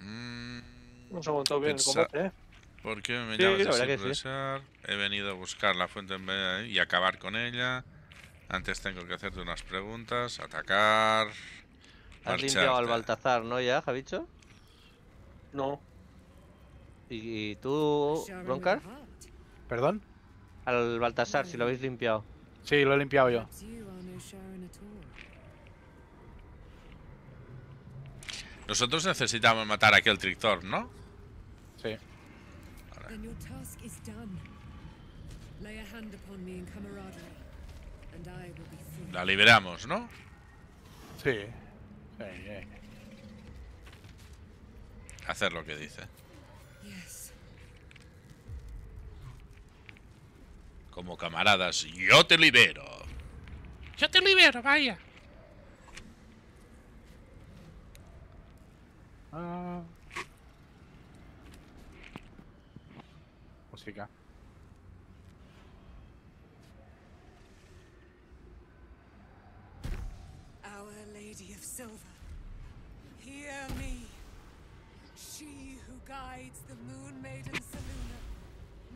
Mm, Nos ha aguantado bien el combate, ¿eh? ¿Por qué me sí, llamas a pensar? Sí. He venido a buscar la fuente en vez y acabar con ella. Antes tengo que hacerte unas preguntas. Atacar. Has marcharte. Limpiado al Baltazar, ¿no ya, Jabitxo? No. ¿Y, y tú, Bronkar? ¿Perdón? Al Baltazar, si lo habéis limpiado. Sí, lo he limpiado yo. Nosotros necesitamos matar a aquel Trick Thorm, ¿no? Sí. Vale. La liberamos, ¿no? Sí. Sí, sí. Hacer lo que dice. Como camaradas, yo te libero. Yo te libero, vaya. Ah. Música. Our Lady of Silver, hear me. She who guides the Moon Maiden Selûne.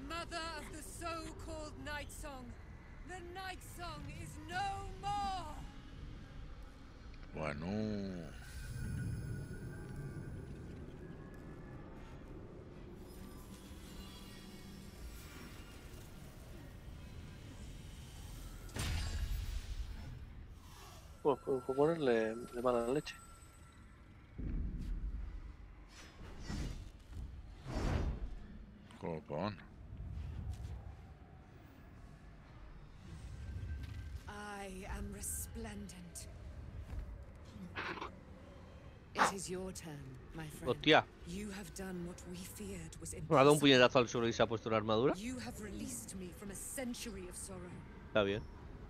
Mother of the so-called night song. The night song is no more. Bueno. Pues puedo ponerle de mala leche. Bocón. I am resplendent. It is your turn, my friend. Hostia. You have done what we feared was impossible. ¿Ha dado un puñetazo al suelo y se ha puesto una armadura? You have released me from a century of sorrow. Está bien,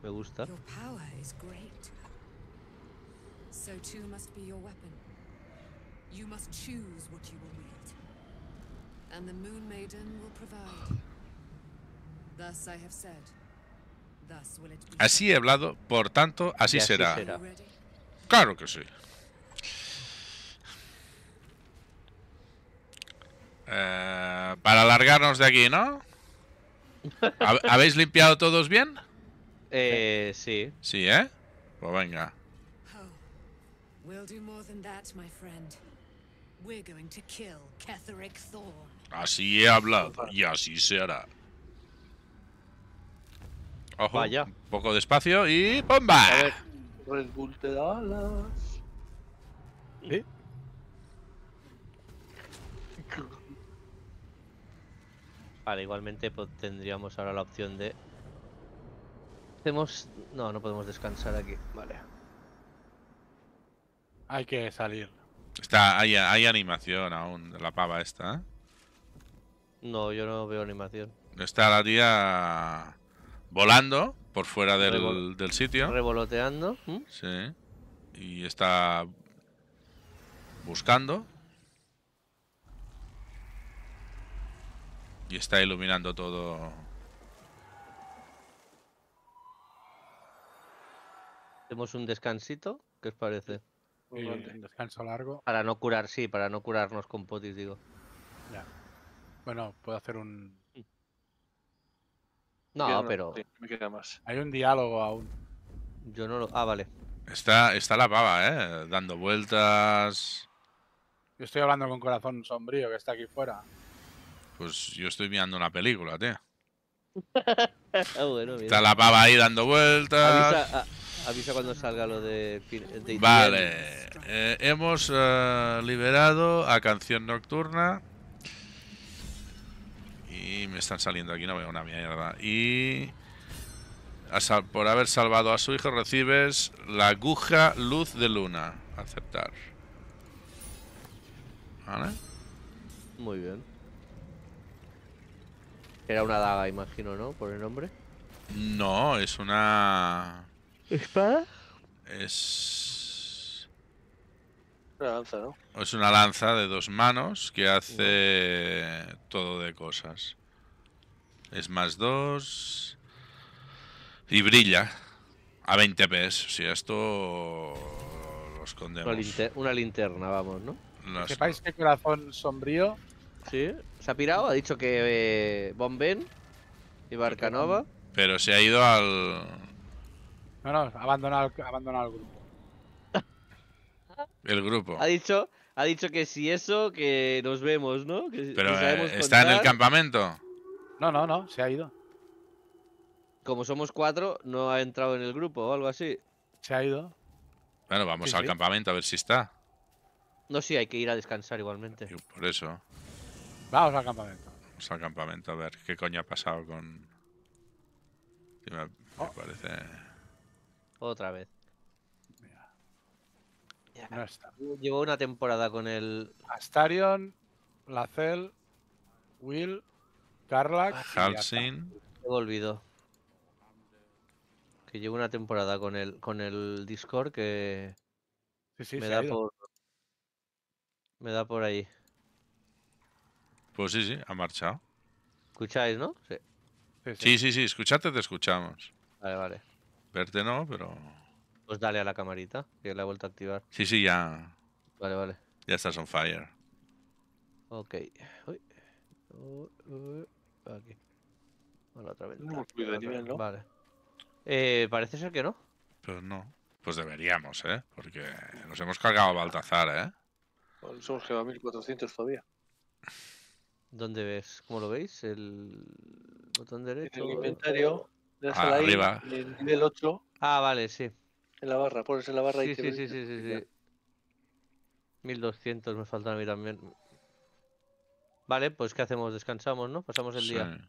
me gusta. Your power is great. So too must be your weapon. You must choose what you will wield. And the Moon Maiden will provide. Thus I have said. Thus will it be. Así he hablado, por tanto, así, así será. será. Claro que sí. Eh, para largarnos de aquí, ¿no? ¿Habéis limpiado todos bien? Eh, sí. Sí, ¿eh? Pues venga. Así he hablado y así se hará. Ojo, vaya. Un poco de espacio y ¡bomba! A ver, Red Bull te da alas. ¿Eh? Vale, igualmente pues, tendríamos ahora la opción de... Hacemos... No, no podemos descansar aquí, vale. Hay que salir. Está, hay, hay animación aún de la pava esta, ¿eh? No, yo no veo animación. Está la tía volando por fuera del, Revol del sitio. Revoloteando. ¿Mm? Sí. Y está buscando. Y está iluminando todo. Hacemos un descansito, ¿qué os parece? Sí, un descanso largo. Para no curar, sí, para no curarnos con potis, digo. Ya. Bueno, puedo hacer un... No, pero... Sí, me queda más. Hay un diálogo aún. Yo no lo... Ah, vale. Está, está la pava, ¿eh? Dando vueltas... Yo estoy hablando con Corazón Sombrío, que está aquí fuera. Pues yo estoy mirando una película, tío. Bueno, está la pava ahí dando vueltas. Avisa, a, avisa cuando salga lo de... de vale. Eh, hemos uh, liberado a Canción Noctrna. Y me están saliendo aquí, no veo una mierda. Y... Sal, por haber salvado a su hijo recibes la aguja luz de luna. Aceptar. Vale. Muy bien. Era una daga, imagino, ¿no? Por el nombre. No, es una... ¿Espada? Es... Una lanza, ¿no? Es una lanza de dos manos que hace no. todo de cosas. Es más dos... Y brilla. A veinte P. Si esto... Lo escondemos. Una, linter una linterna, vamos, ¿no? Las... Que sepáis que Corazón Sombrío... Sí, se ha pirado, ha dicho que eh, Bomben y Barcanova. Pero se ha ido al... No, no, ha abandonado, abandonado el grupo. El grupo. Ha dicho, ha dicho que si eso, que nos vemos, ¿no? Que, pero que eh, está en el campamento. No, no, no, se ha ido. Como somos cuatro, no ha entrado en el grupo o algo así. Se ha ido. Bueno, vamos sí, al sí. campamento a ver si está. No, sí, hay que ir a descansar igualmente. Y por eso... Vamos al campamento. Vamos al campamento a ver qué coño ha pasado con... Sí, me, me oh. parece... Otra vez. Mira. Ya. No está. Llevo una temporada con el... Astarion, Lae'zel, Will, Karlax... Halsin... Lo olvido. Que llevo una temporada con el, con el Discord que... Sí, sí, me da por... Me da por ahí. Pues sí, sí, ha marchado. ¿Escucháis, no? Sí. Sí, sí, sí, sí, escuchate, te escuchamos. Vale, vale. Verte no, pero... Pues dale a la camarita, que la he vuelto a activar. Sí, sí, ya. Vale, vale. Ya estás on fire. Ok. Uy. Uh, uh, aquí. Bueno, otra vez. No, no, vale. Eh, parece ser que no. Pues no. Pues deberíamos, ¿eh? Porque nos hemos cargado a Baltazar, ¿eh? Bueno, somos que va a mil cuatrocientos todavía. ¿Dónde ves? ¿Cómo lo veis? El botón derecho. En el inventario. Le das ah, a la arriba. I, el nivel ocho. Ah, vale, sí. En la barra, pones en la barra sí, y sí, te sí, sí, sí, sí. mil doscientos me faltan a mí también. Vale, pues ¿qué hacemos? Descansamos, ¿no? Pasamos el sí. día.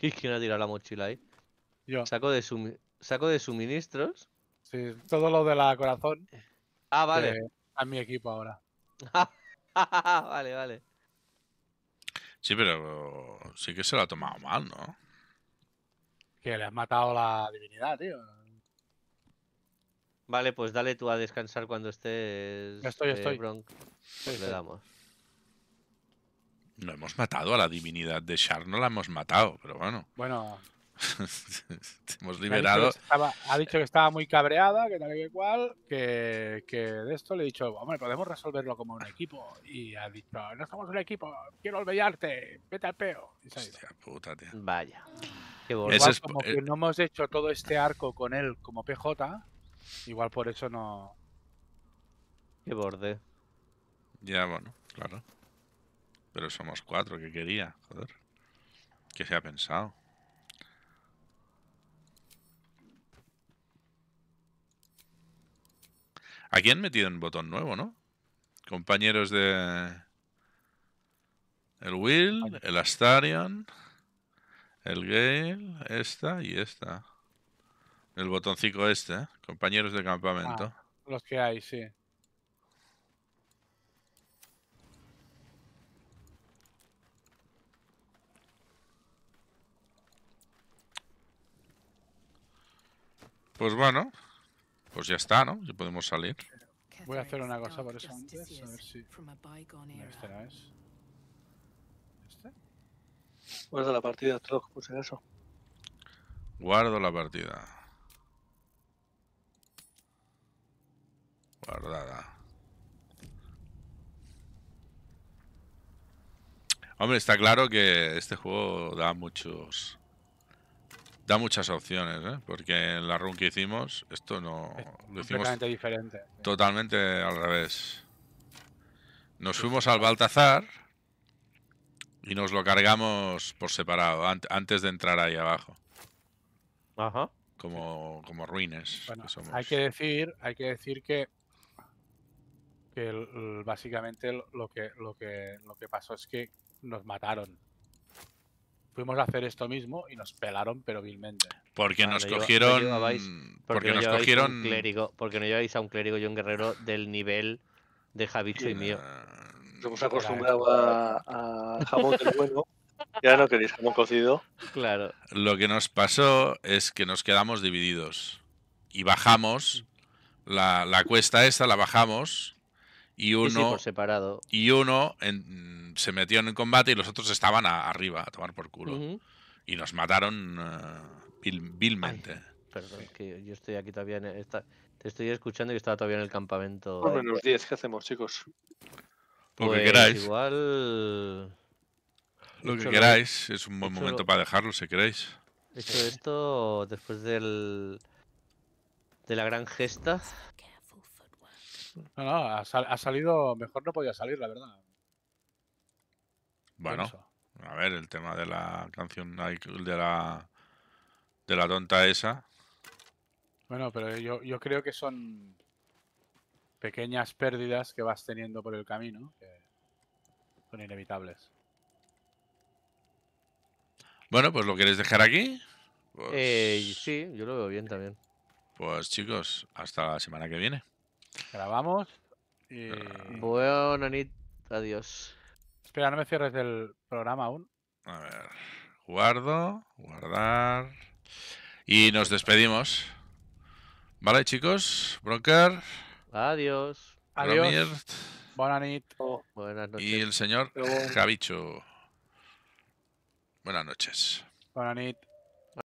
¿Y quién ha tirado la mochila ahí? Yo. Saco de, sumi saco de suministros. Sí, todo lo de la corazón. Ah, vale. Que, a mi equipo ahora. Vale, vale. Sí, pero sí que se lo ha tomado mal, ¿no? Que le has matado la divinidad, tío. Vale, pues dale tú a descansar cuando estés... Yo estoy, eh, estoy. Bronk. Pues sí, le damos. No hemos matado a la divinidad de Shar, no la hemos matado, pero bueno. Bueno. Hemos liberado... Ha dicho, estaba, ha dicho que estaba muy cabreada, que tal y que cual, que, que de esto le he dicho, hombre, podemos resolverlo como un equipo. Y ha dicho, no somos un equipo, quiero olvidarte, vete al peo. Y hostia puta, tío. Vaya. Que es... Como que no hemos hecho todo este arco con él como P J... Igual por eso no... Qué borde. Ya, bueno, claro. Pero somos cuatro, ¿qué quería? Joder. ¿Qué se ha pensado? Aquí han metido un botón nuevo, ¿no? Compañeros de... El Will, el Astarion, el Gale, esta y esta. El botoncito este, ¿eh? Compañeros de campamento. Ah, los que hay, sí. Pues bueno, pues ya está, ¿no? Ya podemos salir. Voy a hacer una cosa por eso antes, a ver si... ¿Este no es? ¿Este? Guarda la partida, Trok, puse eso. Guardo la partida. Guardada. Hombre, está claro que este juego da muchos... Da muchas opciones, ¿eh? Porque en la run que hicimos, esto no... Lo hicimos totalmente diferente. Totalmente al revés. Nos fuimos al Baltazar y nos lo cargamos por separado, antes de entrar ahí abajo. Ajá. Como, como ruines. Bueno, que somos. Hay que decir, hay que decir que... Que el, el, básicamente lo que, lo, que, lo que pasó es que nos mataron. Fuimos a hacer esto mismo y nos pelaron, pero vilmente. Porque vale, nos cogieron... Yo, porque porque no nos cogieron... Un clérigo, porque no lleváis a un clérigo y un guerrero del nivel de Jabitxo y, y mío. Nos hemos acostumbrado a, a jamón del bueno. Ya no queréis jamón cocido. Claro. Lo que nos pasó es que nos quedamos divididos. Y bajamos... La, la cuesta esta la bajamos... Y uno, sí, sí, por separado. Y uno en, se metió en el combate y los otros estaban a, arriba, a tomar por culo. Uh-huh. Y nos mataron uh, vil, vilmente. Ay, perdón, sí. Que yo estoy aquí todavía. En esta, te estoy escuchando y estaba todavía en el campamento. Por menos diez, ¿qué hacemos, chicos? Lo pues que queráis. Igual... Lo que queráis, es un buen hecho, momento para dejarlo si queréis. Hecho esto, después del, de la gran gesta. No, no, ha, sal ha salido... Mejor no podía salir, la verdad. Bueno, Penso. A ver, el tema de la canción de la de la tonta esa. Bueno, pero yo, yo creo que son pequeñas pérdidas que vas teniendo por el camino, que son inevitables. Bueno, pues lo quieres dejar aquí. Pues... Eh, sí, yo lo veo bien también. Pues chicos, hasta la semana que viene. Grabamos y... Buena nit, adiós. Espera, no me cierres el programa aún. A ver, guardo, guardar. Y nos despedimos. Vale, chicos, Bronkar. Adiós. Gromir. Adiós. Buena nit. Oh. Buenas noches. Y el señor Jabitxo. Buenas noches. Buena nit.